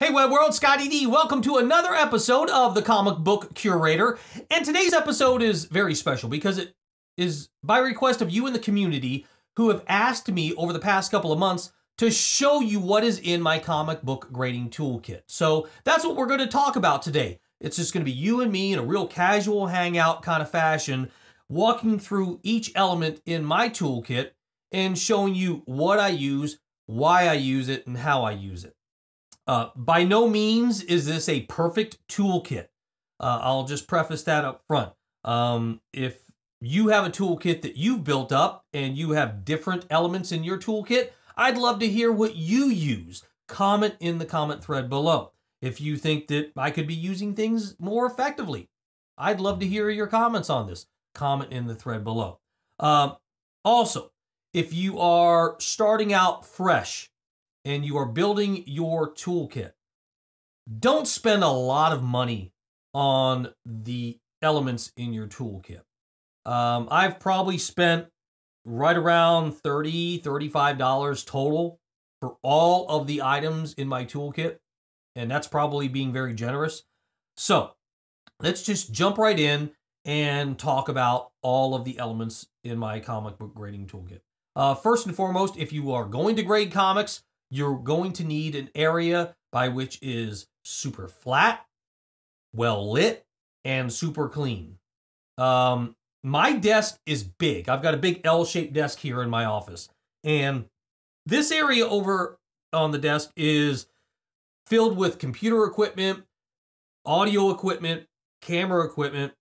Hey Web World, Scotty D. Welcome to another episode of the Comic Book Curator. And today's episode is very special because it is by request of you in the community who have asked me over the past couple of months to show you what is in my comic book grading toolkit. So that's what we're going to talk about today. It's just going to be you and me in a real casual hangout kind of fashion, walking through each element in my toolkit and showing you what I use, why I use it, and how I use it. By no means is this a perfect toolkit. I'll just preface that up front. If you have a toolkit that you've built up and you have different elements in your toolkit, I'd love to hear what you use. Comment in the comment thread below. If you think that I could be using things more effectively, I'd love to hear your comments on this. Comment in the thread below. Also, if you are starting out fresh, and you are building your toolkit, don't spend a lot of money on the elements in your toolkit. I've probably spent right around $30, $35 total for all of the items in my toolkit, and that's probably being very generous. So let's just jump right in and talk about all of the elements in my comic book grading toolkit. First and foremost, if you are going to grade comics, you're going to need an area by which is super flat, well lit, and super clean. My desk is big. I've got a big L-shaped desk here in my office. And this area over on the desk is filled with computer equipment, audio equipment, camera equipment,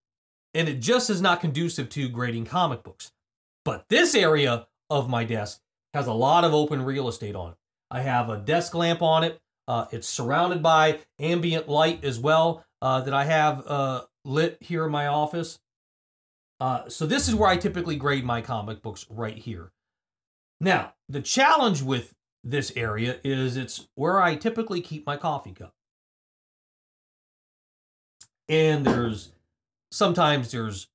and it just is not conducive to grading comic books. But this area of my desk has a lot of open real estate on it. I have a desk lamp on it. It's surrounded by ambient light as well that I have lit here in my office. So this is where I typically grade my comic books, right here. Now, the challenge with this area is it's where I typically keep my coffee cup. And sometimes there's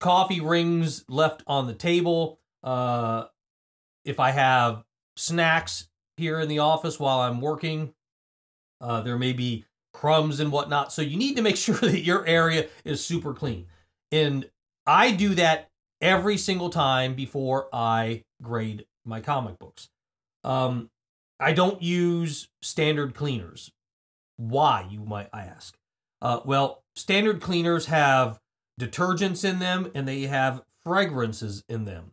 coffee rings left on the table. If I have snacks here in the office while I'm working, there may be crumbs and whatnot. So you need to make sure that your area is super clean. And I do that every single time before I grade my comic books. I don't use standard cleaners. Why, you might ask? Well, standard cleaners have detergents in them and they have fragrances in them.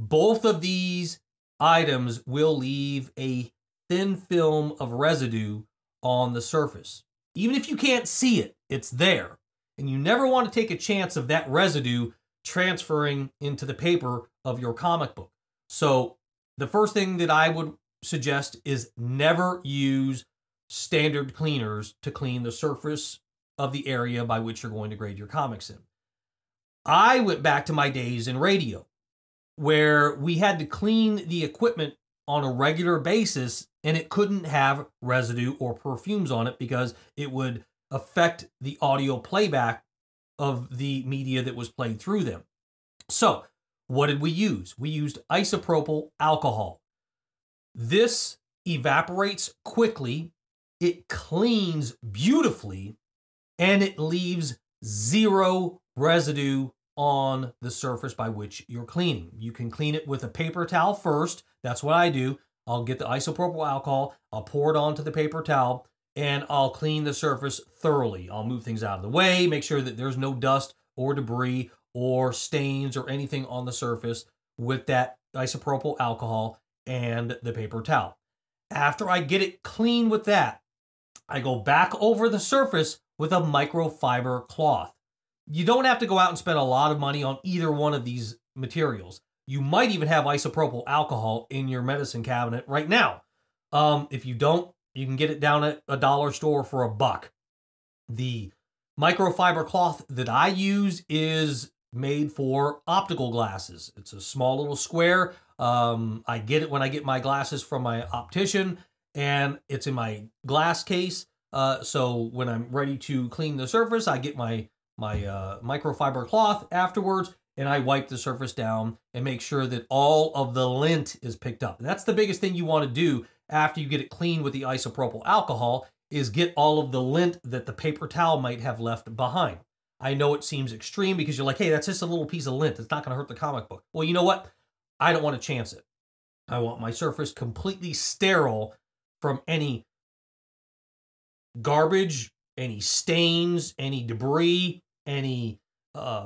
Both of these items will leave a thin film of residue on the surface. Even if you can't see it, it's there. And you never want to take a chance of that residue transferring into the paper of your comic book. So the first thing that I would suggest is never use standard cleaners to clean the surface of the area by which you're going to grade your comics in. I went back to my days in radio, where we had to clean the equipment on a regular basis and it couldn't have residue or perfumes on it because it would affect the audio playback of the media that was played through them. So what did we use? We used isopropyl alcohol. This evaporates quickly, it cleans beautifully, and it leaves zero residue on the surface by which you're cleaning. You can clean it with a paper towel first. That's what I do. I'll get the isopropyl alcohol, I'll pour it onto the paper towel, and I'll clean the surface thoroughly. I'll move things out of the way, make sure that there's no dust or debris or stains or anything on the surface with that isopropyl alcohol and the paper towel. After I get it clean with that, I go back over the surface with a microfiber cloth. You don't have to go out and spend a lot of money on either one of these materials. You might even have isopropyl alcohol in your medicine cabinet right now. If you don't, you can get it down at a dollar store for $1. The microfiber cloth that I use is made for optical glasses. It's a small little square. I get it when I get my glasses from my optician, and it's in my glass case. So when I'm ready to clean the surface, I get my microfiber cloth afterwards, and I wipe the surface down and make sure that all of the lint is picked up. And that's the biggest thing you want to do after you get it clean with the isopropyl alcohol is get all of the lint that the paper towel might have left behind. I know it seems extreme because you're like, hey, that's just a little piece of lint. It's not going to hurt the comic book. Well, you know what? I don't want to chance it. I want my surface completely sterile from any garbage, any stains, any debris, any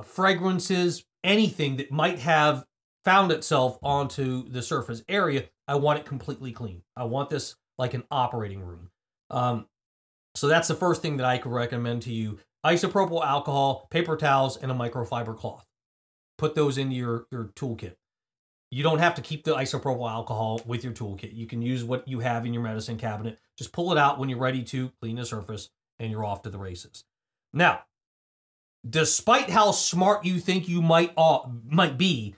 fragrances, anything that might have found itself onto the surface area. I want it completely clean. I want this like an operating room. So that's the first thing that I could recommend to you. Isopropyl alcohol, paper towels, and a microfiber cloth. Put those into your toolkit. You don't have to keep the isopropyl alcohol with your toolkit. You can use what you have in your medicine cabinet. Just pull it out when you're ready to clean the surface, and you're off to the races. Now, despite how smart you think you might be,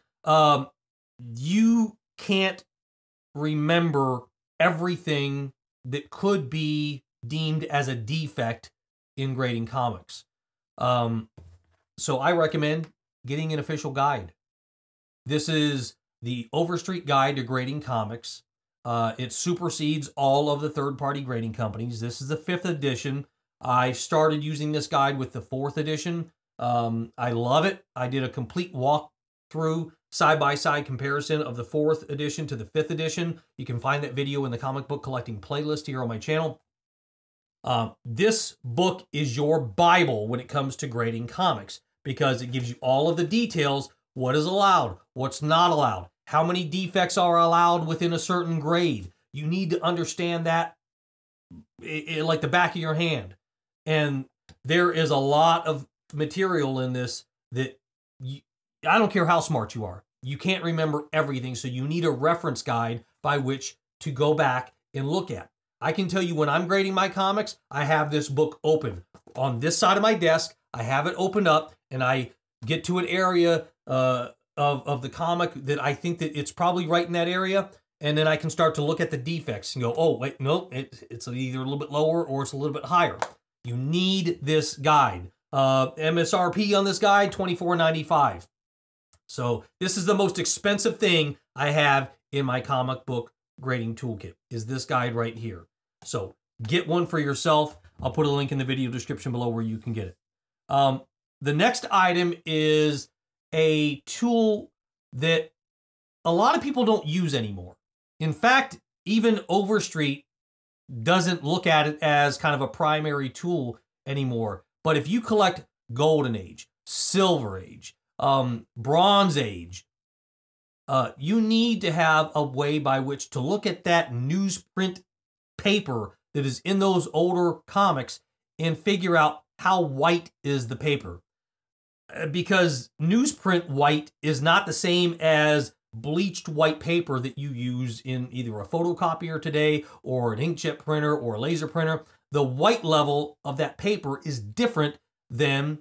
you can't remember everything that could be deemed as a defect in grading comics. So I recommend getting an official guide. This is the Overstreet Guide to Grading Comics. It supersedes all of the third-party grading companies. This is the 5th edition. I started using this guide with the 4th edition. I love it. I did a complete walkthrough, side-by-side comparison of the 4th edition to the 5th edition. You can find that video in the comic book collecting playlist here on my channel. This book is your Bible when it comes to grading comics because it gives you all of the details. What is allowed? What's not allowed? How many defects are allowed within a certain grade? You need to understand that like the back of your hand. And there is a lot of material in this that I don't care how smart you are. You can't remember everything, so you need a reference guide by which to go back and look at. I can tell you when I'm grading my comics, I have this book open. On this side of my desk, I have it opened up, and I get to an area of the comic that I think that it's probably right in that area, and then I can start to look at the defects and go, oh, wait, no, it's either a little bit lower or it's a little bit higher. You need this guide. MSRP on this guide, $24.95. So this is the most expensive thing I have in my comic book grading toolkit, is this guide right here. So get one for yourself. I'll put a link in the video description below where you can get it. The next item is a tool that a lot of people don't use anymore. In fact, even Overstreet doesn't look at it as kind of a primary tool anymore. But if you collect Golden Age, Silver Age, Bronze Age, you need to have a way by which to look at that newsprint paper that is in those older comics and figure out how white is the paper. Because newsprint white is not the same as bleached white paper that you use in either a photocopier today or an inkjet printer or a laser printer. The white level of that paper is different than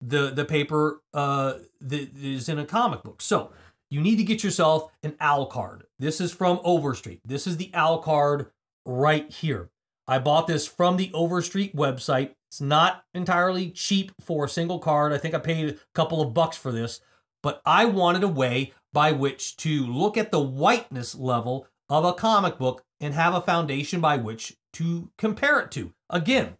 the paper that is in a comic book. So you need to get yourself an OWL card. This is from Overstreet. This is the OWL card right here. I bought this from the Overstreet website. It's not entirely cheap for a single card. I think I paid a couple of bucks for this, but I wanted a way by which to look at the whiteness level of a comic book and have a foundation by which to compare it to. Again,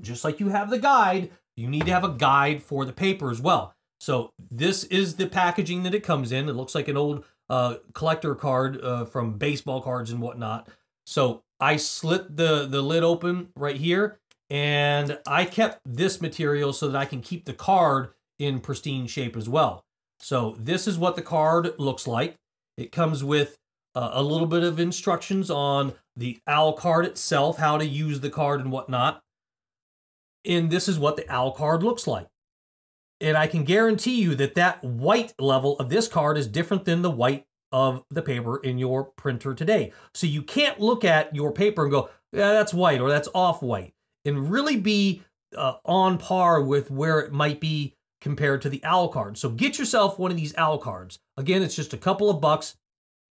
just like you have the guide, you need to have a guide for the paper as well. So this is the packaging that it comes in. It looks like an old collector card from baseball cards and whatnot. So I slit the lid open right here, and I kept this material so that I can keep the card in pristine shape as well. So this is what the card looks like. It comes with a little bit of instructions on the OWL card itself, how to use the card and whatnot. And this is what the OWL card looks like. And I can guarantee you that that white level of this card is different than the white of the paper in your printer today. So you can't look at your paper and go, yeah, that's white or that's off-white, and really be on par with where it might be compared to the OWL card. So get yourself one of these OWL cards. Again, it's just a couple of bucks.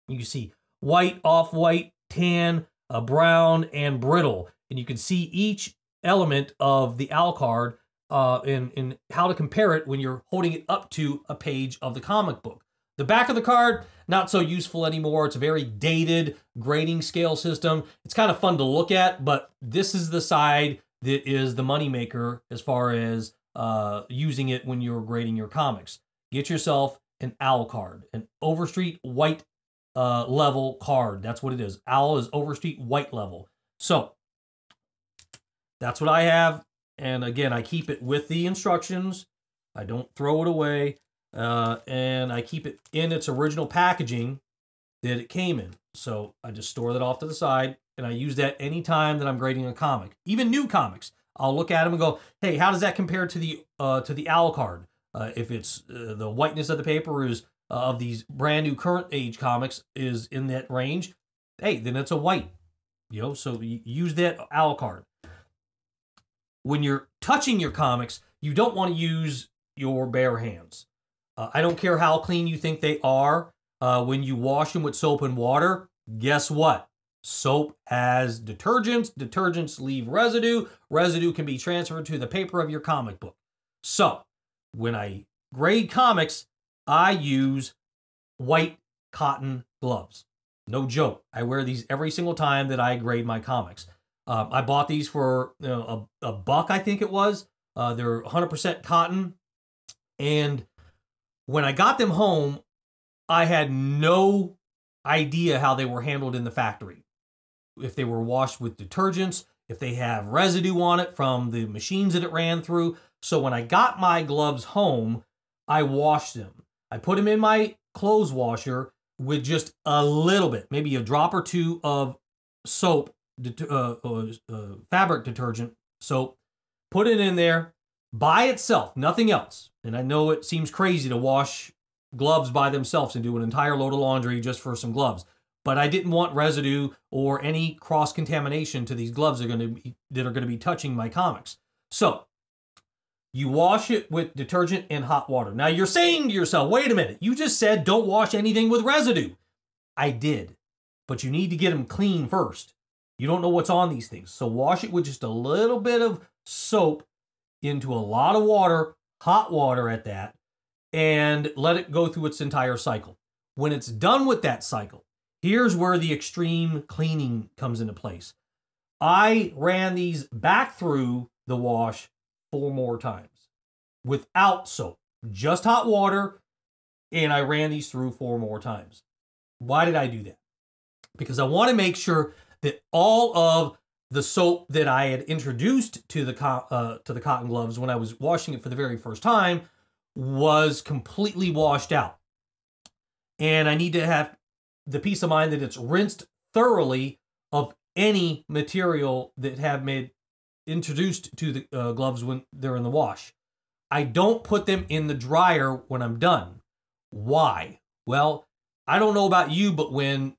You see white, off-white, tan, brown, and brittle. And you can see each element of the OWL card and how to compare it when you're holding it up to a page of the comic book. The back of the card, not so useful anymore. It's a very dated grading scale system. It's kind of fun to look at, but this is the side that is the moneymaker as far as using it when you're grading your comics. Get yourself an OWL card, an Overstreet White level card. That's what it is. OWL is Overstreet White level. So that's what I have. And again, I keep it with the instructions. I don't throw it away. And I keep it in its original packaging that it came in. So I just store that off to the side, and I use that anytime that I'm grading a comic, even new comics. I'll look at them and go, hey, how does that compare to the OWL card? If it's the whiteness of the paper is of these brand new current age comics is in that range, hey, then it's a white, you know, so you use that OWL card. When you're touching your comics, you don't want to use your bare hands. I don't care how clean you think they are. When you wash them with soap and water, guess what? Soap has detergents. Detergents leave residue. Residue can be transferred to the paper of your comic book. So when I grade comics, I use white cotton gloves. No joke. I wear these every single time that I grade my comics. I bought these for a buck, I think it was. They're 100% cotton. And when I got them home, I had no idea how they were handled in the factory. If they were washed with detergents, if they have residue on it from the machines that it ran through. So when I got my gloves home, I washed them. I put them in my clothes washer with just a little bit, maybe a drop or two of soap, fabric detergent soap, put it in there by itself, nothing else. And I know it seems crazy to wash gloves by themselves and do an entire load of laundry just for some gloves. But I didn't want residue or any cross-contamination to these gloves that are going to be touching my comics. So you wash it with detergent and hot water. Now you're saying to yourself, wait a minute, you just said don't wash anything with residue. I did, but you need to get them clean first. You don't know what's on these things. So wash it with just a little bit of soap into a lot of water, hot water at that, and let it go through its entire cycle. When it's done with that cycle, here's where the extreme cleaning comes into place. I ran these back through the wash 4 more times without soap, just hot water, and I ran these through 4 more times. Why did I do that? Because I want to make sure that all of the soap that I had introduced to the cotton gloves when I was washing it for the very first time was completely washed out. And I need to have the peace of mind that it's rinsed thoroughly of any material that have made introduced to the gloves when they're in the wash. I don't put them in the dryer when I'm done. Why? Well, I don't know about you, but when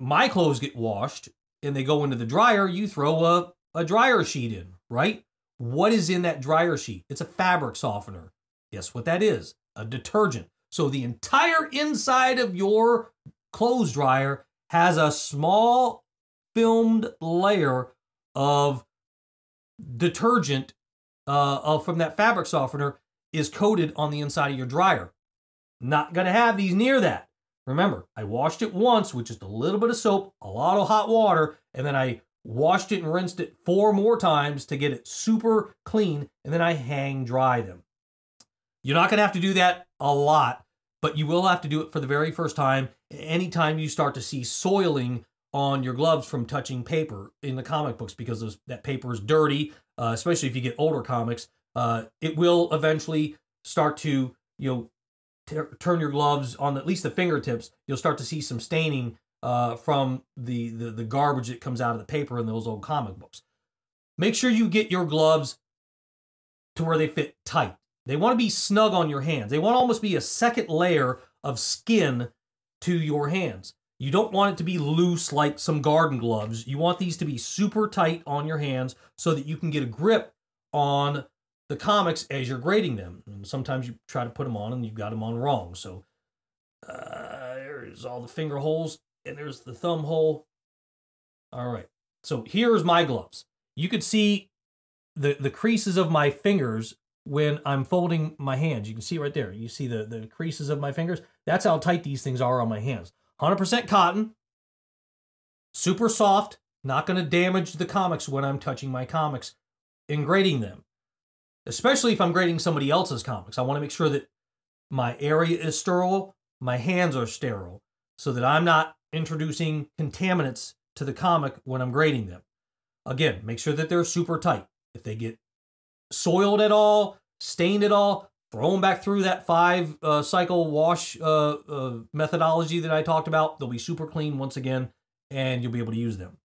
my clothes get washed and they go into the dryer, you throw a dryer sheet in, right? What is in that dryer sheet? It's a fabric softener. Guess what that is? A detergent. So the entire inside of your clothes dryer has a small filmed layer of detergent from that fabric softener is coated on the inside of your dryer. Not going to have these near that. Remember, I washed it once with just a little bit of soap, a lot of hot water, and then I washed it and rinsed it 4 more times to get it super clean, and then I hang dry them. You're not going to have to do that a lot, but you will have to do it for the very first time anytime you start to see soiling on your gloves from touching paper in the comic books because that paper is dirty, especially if you get older comics. It will eventually start to, turn your gloves on at least the fingertips. You'll start to see some staining from the garbage that comes out of the paper in those old comic books. Make sure you get your gloves to where they fit tight. They want to be snug on your hands. They want to almost be a second layer of skin to your hands. You don't want it to be loose like some garden gloves. You want these to be super tight on your hands so that you can get a grip on the comics as you're grading them. And sometimes you try to put them on and you've got them on wrong. So there's all the finger holes and there's the thumb hole. All right. So here's my gloves. You could see the creases of my fingers when I'm folding my hands. You can see right there. You see the creases of my fingers. That's how tight these things are on my hands. 100% cotton, super soft, not going to damage the comics when I'm touching my comics and grading them. Especially if I'm grading somebody else's comics. I want to make sure that my area is sterile, my hands are sterile, so that I'm not introducing contaminants to the comic when I'm grading them. Again, make sure that they're super tight. If they get soiled at all, stained at all, throw them back through that 5-cycle wash methodology that I talked about. They'll be super clean once again, and you'll be able to use them.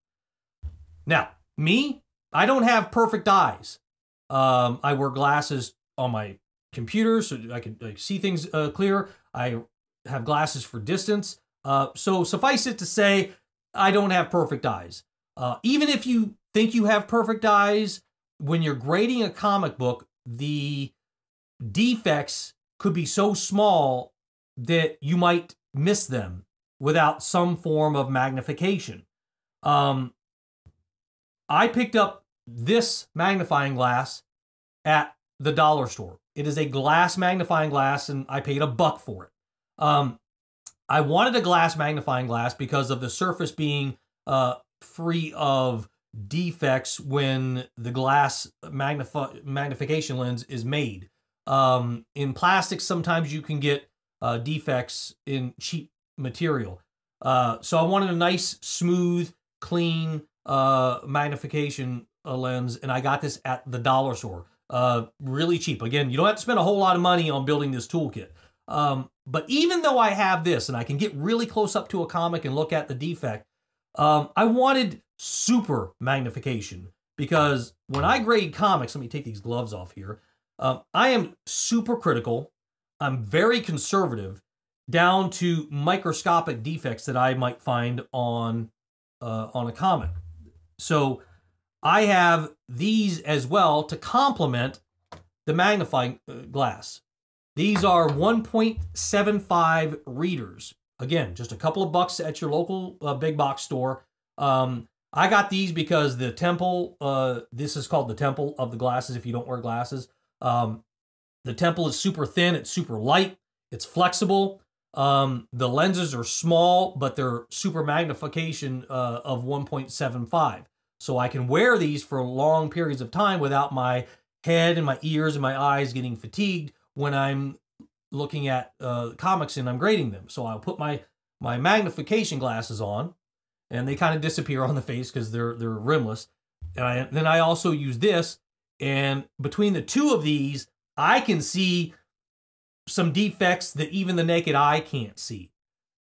Now, me, I don't have perfect eyes. I wear glasses on my computer so I can see things clear. I have glasses for distance. So suffice it to say, I don't have perfect eyes. Even if you think you have perfect eyes, when you're grading a comic book, the defects could be so small that you might miss them without some form of magnification. I picked up this magnifying glass at the dollar store. It is a glass magnifying glass, and I paid $1 for it. I wanted a glass magnifying glass because of the surface being free of defects when the glass magnification lens is made. In plastics, sometimes you can get defects in cheap material. So I wanted a nice, smooth, clean magnification lens, and I got this at the dollar store. Really cheap. Again, you don't have to spend a whole lot of money on building this toolkit. But even though I have this and I can get really close up to a comic and look at the defect, I wanted super magnification because when I grade comics, let me take these gloves off here. I am super critical. I'm very conservative down to microscopic defects that I might find on a comic. So I have these as well to complement the magnifying glass. These are 1.75 readers. Again, just a couple of $bucks at your local big box store. I got these because the temple, this is called the temple of the glasses if you don't wear glasses. The temple is super thin, it's super light, it's flexible. The lenses are small, but they're super magnification of 1.75. So I can wear these for long periods of time without my head and my ears and my eyes getting fatigued when I'm looking at comics and I'm grading them. So I'll put my magnification glasses on, and they kind of disappear on the face because they're rimless. And then I also use this, and between the two of these, I can see some defects that even the naked eye can't see.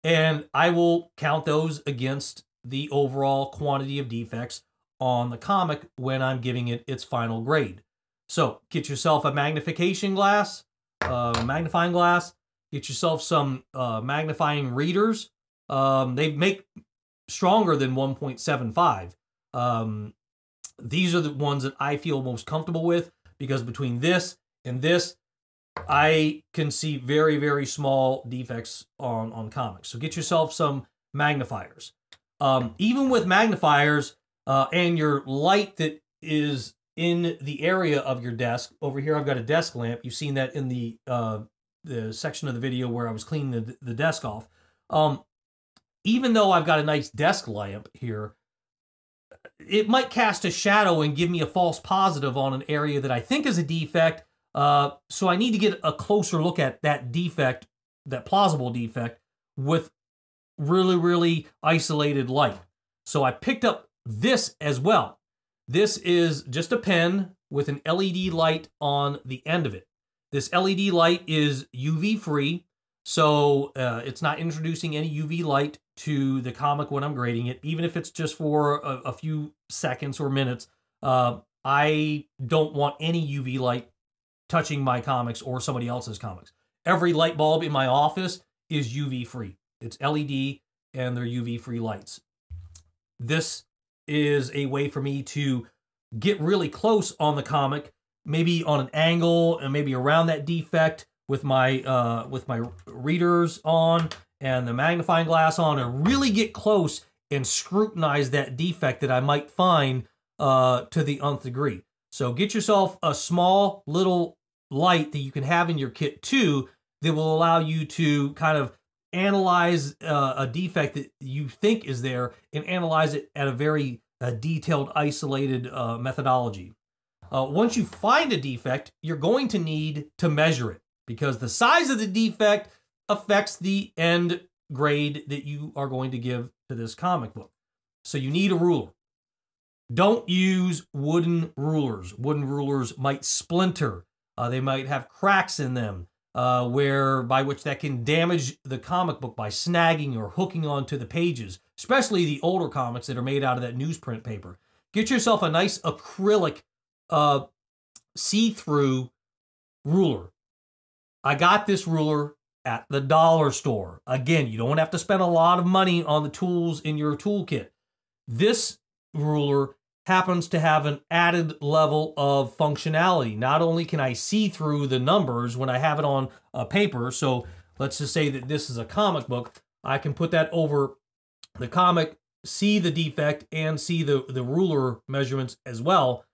And I will count those against the overall quantity of defects on the comic when I'm giving it its final grade. So get yourself a magnifying glass, get yourself some magnifying readers. They make stronger than 1.75. These are the ones that I feel most comfortable with because between this and this, I can see very, very small defects on comics. So get yourself some magnifiers. Even with magnifiers and your light that is in the area of your desk, over here I've got a desk lamp. You've seen that in the section of the video where I was cleaning the desk off. Even though I've got a nice desk lamp here, it might cast a shadow and give me a false positive on an area that I think is a defect. So I need to get a closer look at that defect, that plausible defect, with really, really isolated light. So I picked up this as well. This is just a pen with an LED light on the end of it. This LED light is UV free, so it's not introducing any UV light to the comic when I'm grading it, even if it's just for a few seconds or minutes. I don't want any UV light touching my comics or somebody else's comics. Every light bulb in my office is UV free. It's LED and they're UV free lights. This is a way for me to get really close on the comic, maybe on an angle and maybe around that defect with my readers on and the magnifying glass on, and really get close and scrutinize that defect that I might find to the nth degree. So get yourself a small little light that you can have in your kit too that will allow you to kind of analyze a defect that you think is there and analyze it at a very detailed, isolated methodology. Once you find a defect, you're going to need to measure it because the size of the defect affects the end grade that you are going to give to this comic book. So you need a ruler. Don't use wooden rulers. Wooden rulers might splinter. They might have cracks in them by which that can damage the comic book by snagging or hooking onto the pages, especially the older comics that are made out of that newsprint paper. Get yourself a nice acrylic see-through ruler. I got this ruler at the dollar store. Again, you don't have to spend a lot of money on the tools in your toolkit. This ruler happens to have an added level of functionality. Not only can I see through the numbers when I have it on a paper, so let's just say that this is a comic book, I can put that over the comic, see the defect, and see the ruler measurements as well,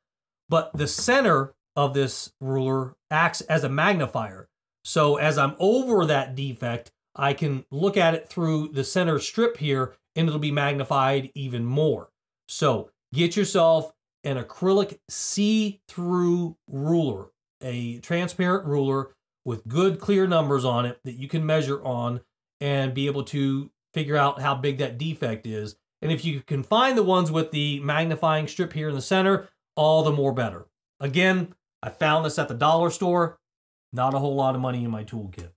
but the center of this ruler acts as a magnifier. So as I'm over that defect, I can look at it through the center strip here, and it'll be magnified even more. So get yourself an acrylic see-through ruler, a transparent ruler with good clear numbers on it that you can measure on and be able to figure out how big that defect is. And if you can find the ones with the magnifying strip here in the center, all the more better. Again, I found this at the dollar store, not a whole lot of money in my toolkit.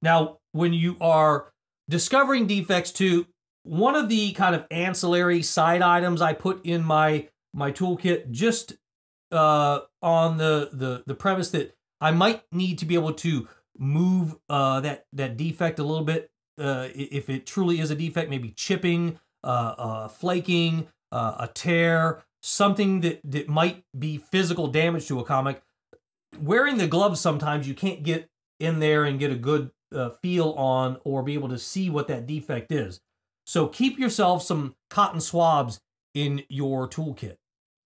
Now, when you are discovering defects too, one of the kind of ancillary side items I put in my toolkit just on the premise that I might need to be able to move that defect a little bit if it truly is a defect, maybe chipping, flaking, a tear, something that might be physical damage to a comic. Wearing the gloves sometimes you can't get in there and get a good feel on or be able to see what that defect is. So keep yourself some cotton swabs in your toolkit.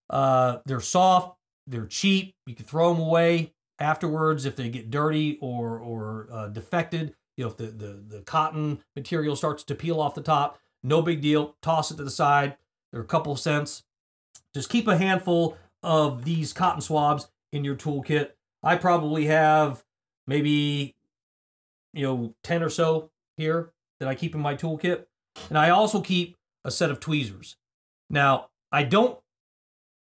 They're soft, they're cheap. You can throw them away afterwards if they get dirty or defected. You know, if the cotton material starts to peel off the top, no big deal. Toss it to the side. They're a couple cents. Just keep a handful of these cotton swabs in your toolkit. I probably have maybe 10 or so here that I keep in my toolkit. And I also keep a set of tweezers. Now, I don't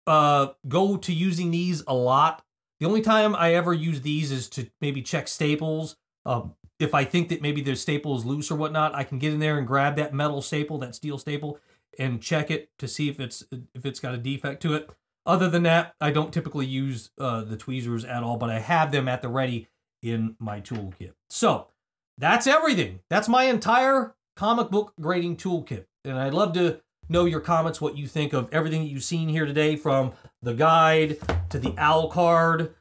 go to using these a lot. The only time I ever use these is to maybe check staples. If I think that maybe the staple is loose or whatnot, I can get in there and grab that metal staple, that steel staple, and check it to see if it's got a defect to it. Other than that, I don't typically use the tweezers at all, but I have them at the ready in my toolkit. So that's everything. That's my entire comic book grading toolkit. And I'd love to know your comments, what you think of everything that you've seen here today, from the guide to the OWL card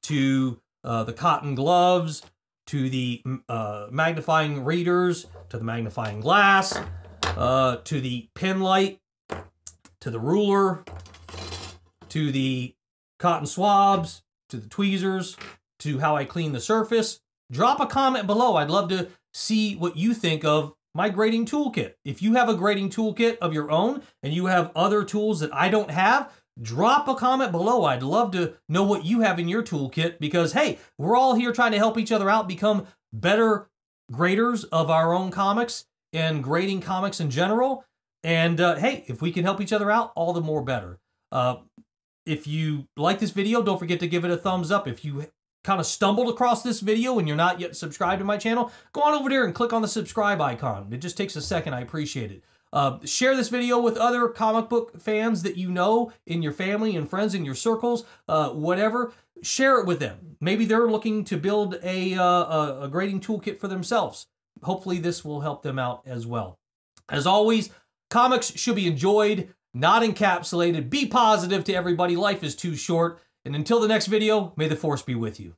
to the cotton gloves to the magnifying readers to the magnifying glass to the pen light to the ruler to the cotton swabs to the tweezers to how I clean the surface. Drop a comment below. I'd love to see what you think of my grading toolkit. If you have a grading toolkit of your own and you have other tools that I don't have, drop a comment below. I'd love to know what you have in your toolkit because, hey, we're all here trying to help each other out, become better graders of our own comics and grading comics in general. And, hey, if we can help each other out, all the more better. If you like this video, don't forget to give it a thumbs up. If you kind of stumbled across this video and you're not yet subscribed to my channel, go on over there and click on the subscribe icon. It just takes a second. I appreciate it. Share this video with other comic book fans that you know, in your family and friends, in your circles, whatever. Share it with them. Maybe they're looking to build a grading toolkit for themselves. Hopefully this will help them out as well. As always, comics should be enjoyed, not encapsulated. Be positive to everybody. Life is too short. And until the next video, may the force be with you.